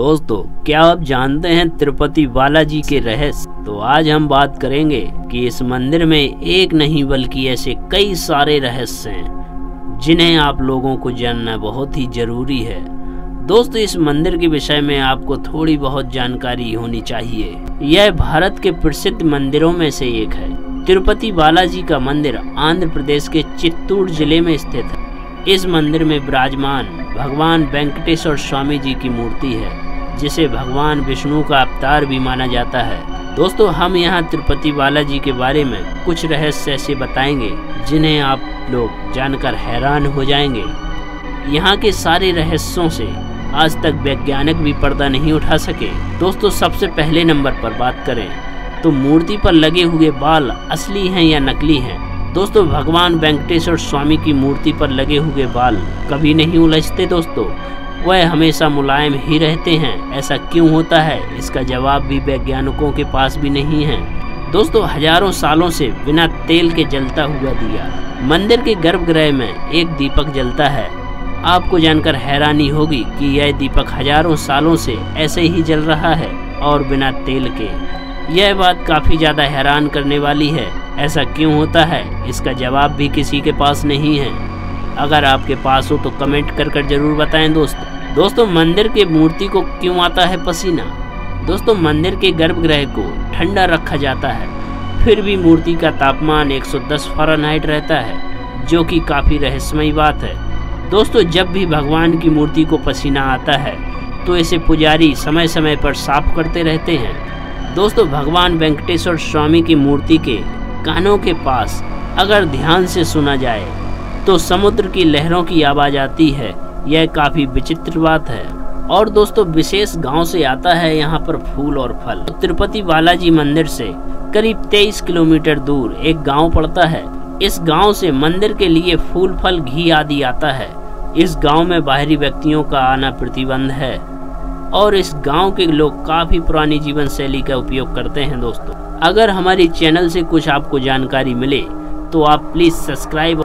दोस्तों क्या आप जानते हैं तिरुपति बालाजी के रहस्य? तो आज हम बात करेंगे कि इस मंदिर में एक नहीं बल्कि ऐसे कई सारे रहस्य हैं जिन्हें आप लोगों को जानना बहुत ही जरूरी है। दोस्तों इस मंदिर के विषय में आपको थोड़ी बहुत जानकारी होनी चाहिए। यह भारत के प्रसिद्ध मंदिरों में से एक है। तिरुपति बालाजी का मंदिर आंध्र प्रदेश के चित्तूर जिले में स्थित है। इस मंदिर में विराजमान भगवान वेंकटेश्वर स्वामी जी की मूर्ति है, जिसे भगवान विष्णु का अवतार भी माना जाता है। दोस्तों हम यहाँ तिरुपति बालाजी के बारे में कुछ रहस्य ऐसे बताएंगे जिन्हें आप लोग जानकर हैरान हो जाएंगे। यहाँ के सारे रहस्यों से आज तक वैज्ञानिक भी पर्दा नहीं उठा सके। दोस्तों सबसे पहले नंबर पर बात करें तो मूर्ति पर लगे हुए बाल असली हैं या नकली हैं। दोस्तों भगवान वेंकटेश्वर स्वामी की मूर्ति पर लगे हुए बाल कभी नहीं उलझते। दोस्तों वह हमेशा मुलायम ही रहते हैं। ऐसा क्यों होता है, इसका जवाब भी वैज्ञानिकों के पास भी नहीं है। दोस्तों हजारों सालों से बिना तेल के जलता हुआ दिया। मंदिर के गर्भगृह में एक दीपक जलता है। आपको जानकर हैरानी होगी कि यह दीपक हजारों सालों से ऐसे ही जल रहा है और बिना तेल के। यह बात काफी ज्यादा हैरान करने वाली है। ऐसा क्यों होता है, इसका जवाब भी किसी के पास नहीं है। अगर आपके पास हो तो कमेंट कर जरूर बताएं दोस्तों। दोस्तों मंदिर के मूर्ति को क्यों आता है पसीना? दोस्तों मंदिर के गर्भगृह को ठंडा रखा जाता है, फिर भी मूर्ति का तापमान 110 फ़ारेनहाइट रहता है, जो कि काफ़ी रहस्यमयी बात है। दोस्तों जब भी भगवान की मूर्ति को पसीना आता है तो इसे पुजारी समय समय पर साफ करते रहते हैं। दोस्तों भगवान वेंकटेश्वर स्वामी की मूर्ति के कानों के पास अगर ध्यान से सुना जाए तो समुद्र की लहरों की आवाज आती है। यह काफी विचित्र बात है। और दोस्तों विशेष गांव से आता है यहाँ पर फूल और फल। तिरुपति बालाजी मंदिर से करीब 23 किलोमीटर दूर एक गांव पड़ता है। इस गांव से मंदिर के लिए फूल फल घी आदि आता है। इस गांव में बाहरी व्यक्तियों का आना प्रतिबंध है और इस गांव के लोग काफी पुरानी जीवन शैली का उपयोग करते हैं। दोस्तों अगर हमारे चैनल से कुछ आपको जानकारी मिले तो आप प्लीज़ सब्सक्राइब